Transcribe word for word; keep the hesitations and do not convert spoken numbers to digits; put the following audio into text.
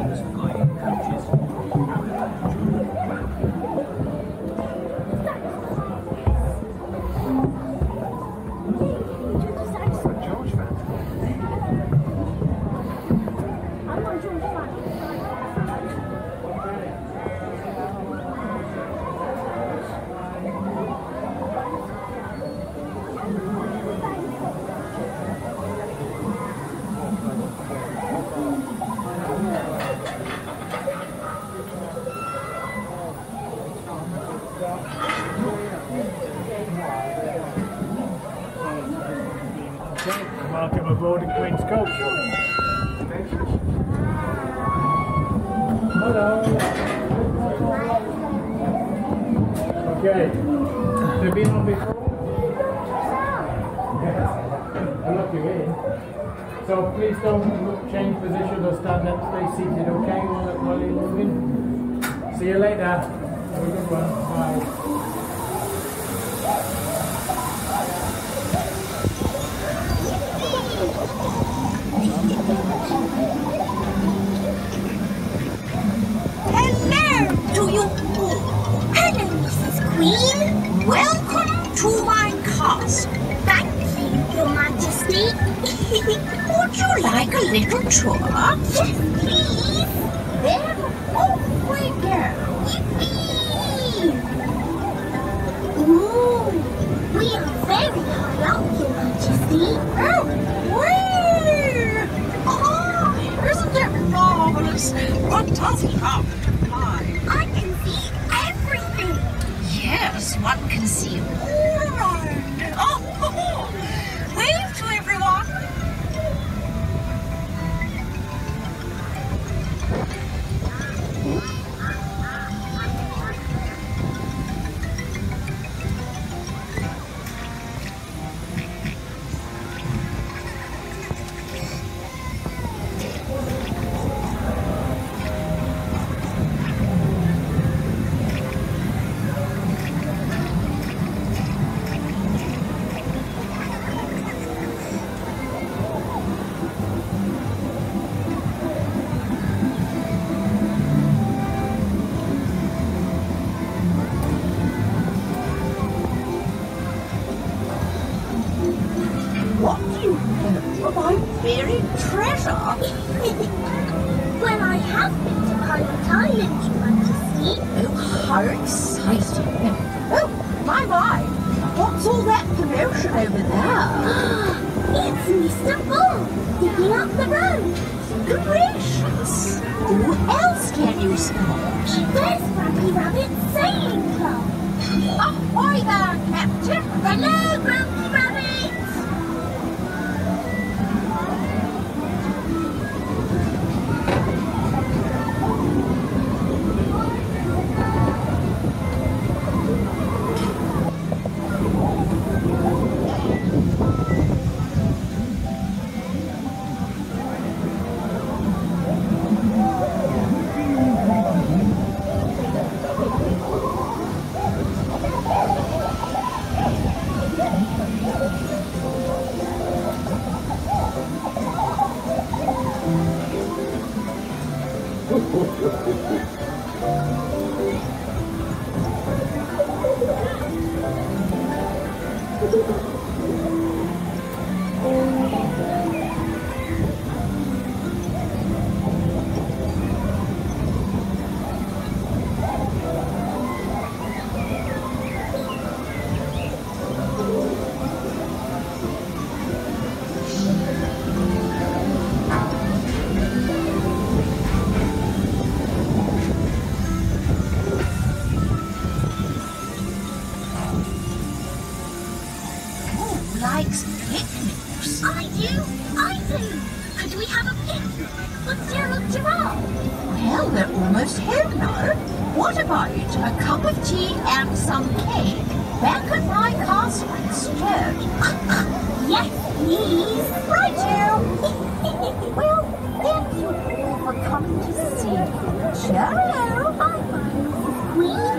Queen's Flying Coaches Ride. George Fountain. I'm on George Fountain. Welcome aboard in Queen's Coach. Hello. Okay. Have you been on before? Yes. I lock you in. So please don't change position or stand up. Stay seated, okay, while you're moving. See you later. Have a good one. Bye. Hello to you all. Hello, Missus Queen. Welcome to my castle. Thank you, Your Majesty. Would you like a little tour? Yes, please. Then off we go. Yippee! Ooh, we are very high up, Your Majesty. Oh, wait. What does he have to climb? I can see everything. Yes, one can see all around. Oh, oh, oh. Wave to everyone. What do you know of my buried treasure? Well, I have been to Pirate Island, Your Majesty. Oh, how exciting. Oh, my, my. What's all that commotion over there? It's Mister Bull, digging up the road. Gracious. Who else can you spot? There's Bradley Rabbit's sailing club. Ahoy there, Captain. Hello, Bradley Rabbit. Picnics. I do, I do. Could we have a picnic with Gerald Giraffe? Well, they're almost home now. What about a cup of tea and some cake back at my castle instead? Yes, please. Righto. Well, thank you all for coming to see Gerald. Bye, Queen.